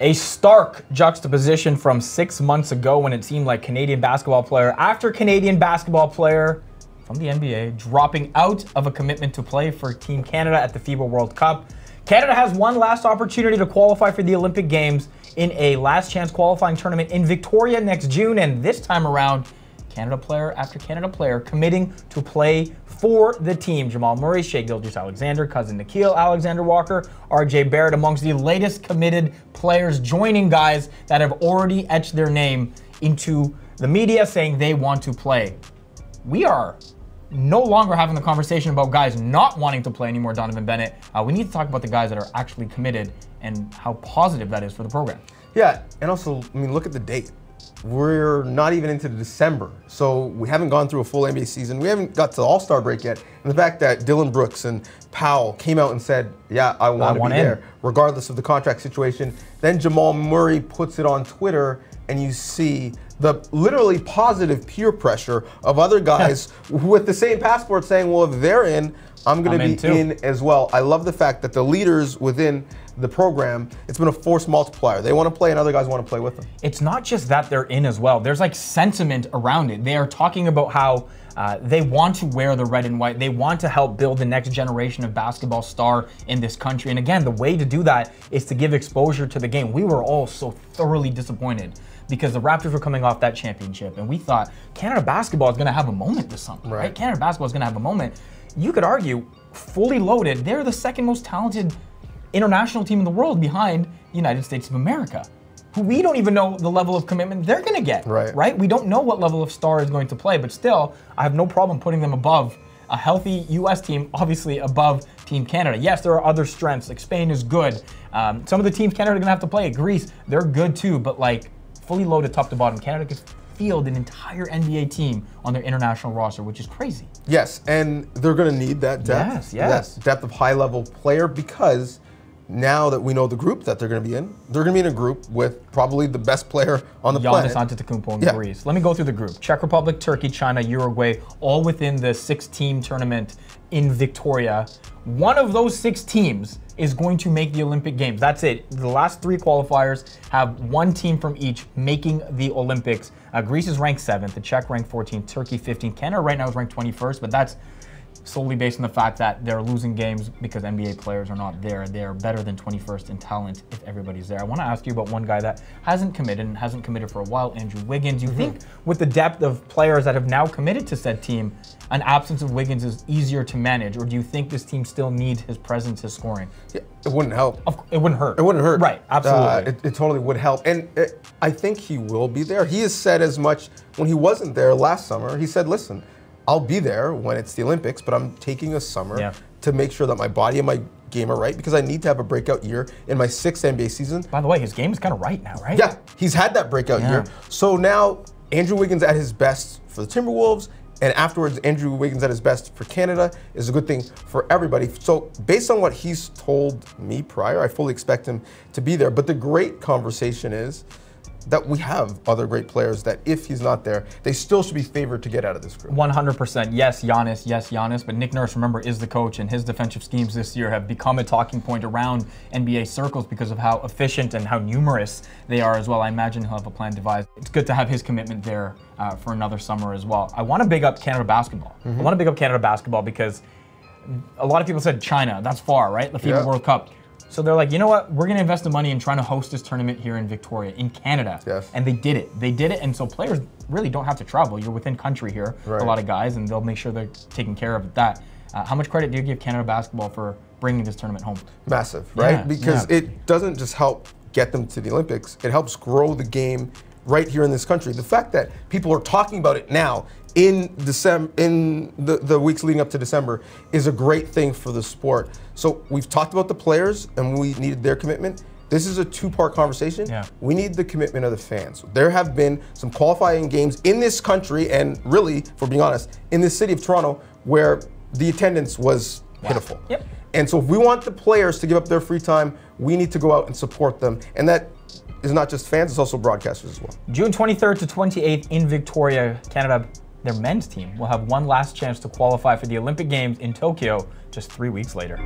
A stark juxtaposition from 6 months ago when it seemed like Canadian basketball player after Canadian basketball player from the NBA dropping out of a commitment to play for Team Canada at the FIBA World Cup. Canada has one last opportunity to qualify for the Olympic Games in a last chance qualifying tournament in Victoria next June, and this time around, Canada player after Canada player committing to play for the team. Jamal Murray, Shai Gilgeous-Alexander, cousin Nickeil Alexander-Walker, RJ Barrett amongst the latest committed players, joining guys that have already etched their name into the media saying they want to play. We are no longer having the conversation about guys not wanting to play anymore, Donovan Bennett. We need to talk about the guys that are actually committed and how positive that is for the program. Yeah, and also, I mean, look at the date. We're not even into December, so we haven't gone through a full NBA season. We haven't got to the All-Star break yet. And the fact that Dylan Brooks and Powell came out and said, yeah, I want to be there, regardless of the contract situation. Then Jamal Murray puts it on Twitter, and you see the literally positive peer pressure of other guys with the same passport saying, well, if they're in, I'm going to be in as well. I love the fact that the leaders within the program, it's been a force multiplier. They want to play and other guys want to play with them. It's not just that they're in as well. There's like sentiment around it. They are talking about how they want to wear the red and white. They want to help build the next generation of basketball star in this country. And again, the way to do that is to give exposure to the game. We were all so thoroughly disappointed because the Raptors were coming off that championship and we thought Canada basketball is going to have a moment this summer, right? Canada basketball is going to have a moment. You could argue, fully loaded, they're the second most talented international team in the world behind the United States of America, who we don't even know the level of commitment they're going to get, right? We don't know what level of star is going to play, but still, I have no problem putting them above a healthy U.S. team, obviously above Team Canada. Yes, there are other strengths. Like Spain is good. Some of the teams Canada are going to have to play, Greece, they're good too, but like fully loaded top to bottom, Canada could field an entire NBA team on their international roster, which is crazy. Yes, and they're going to need that depth. Yes. That depth of high-level player, because now that we know the group that they're going to be in, they're going to be in a group with probably the best player on the planet. Giannis Antetokounmpo in Greece. Let me go through the group. Czech Republic, Turkey, China, Uruguay, all within the six-team tournament in Victoria. One of those six teams is going to make the Olympic Games. That's it. The last three qualifiers have one team from each making the Olympics. Greece is ranked 7th, the Czech ranked 14th, Turkey 15th. Canada right now is ranked 21st, but that's solely based on the fact that they're losing games because NBA players are not there. They're better than 21st in talent if everybody's there. I want to ask you about one guy that hasn't committed and hasn't committed for a while, Andrew Wiggins. You think with the depth of players that have now committed to said team, an absence of Wiggins is easier to manage, or do you think this team still needs his presence, his scoring? Yeah, it wouldn't help. It wouldn't hurt. It wouldn't hurt. Right, absolutely. It totally would help. And I think he will be there. He has said as much when he wasn't there last summer. He said, listen, I'll be there when it's the Olympics, but I'm taking a summer to make sure that my body and my game are right, because I need to have a breakout year in my 6th NBA season. By the way, his game is kind of right now, right? Yeah, he's had that breakout year. So now Andrew Wiggins at his best for the Timberwolves, and afterwards Andrew Wiggins at his best for Canada is a good thing for everybody. So based on what he's told me prior, I fully expect him to be there. But the great conversation is that we have other great players that if he's not there, they still should be favored to get out of this group. 100%. Yes, Giannis. But Nick Nurse, remember, is the coach, and his defensive schemes this year have become a talking point around NBA circles because of how efficient and how numerous they are as well. I imagine he'll have a plan devised. It's good to have his commitment there for another summer as well. I want to big up Canada basketball. I want to big up Canada basketball because a lot of people said China, that's far, right? The FIBA World Cup. So they're like, you know what? We're going to invest the money in trying to host this tournament here in Victoria, in Canada. And they did it. They did it. And so players really don't have to travel. You're within country here, a lot of guys, and they'll make sure they're taken care of at that. How much credit do you give Canada basketball for bringing this tournament home? Massive, right? Because it doesn't just help get them to the Olympics. It helps grow the game right here in this country. The fact that people are talking about it now in December, in the weeks leading up to December, is a great thing for the sport. So we've talked about the players and we needed their commitment. This is a two-part conversation. We need the commitment of the fans. There have been some qualifying games in this country and really, if we're being honest, in the city of Toronto, where the attendance was pitiful. And so if we want the players to give up their free time, we need to go out and support them. And that is not just fans, it's also broadcasters as well. June 23rd to 28th in Victoria, Canada, their men's team will have one last chance to qualify for the Olympic Games in Tokyo just 3 weeks later.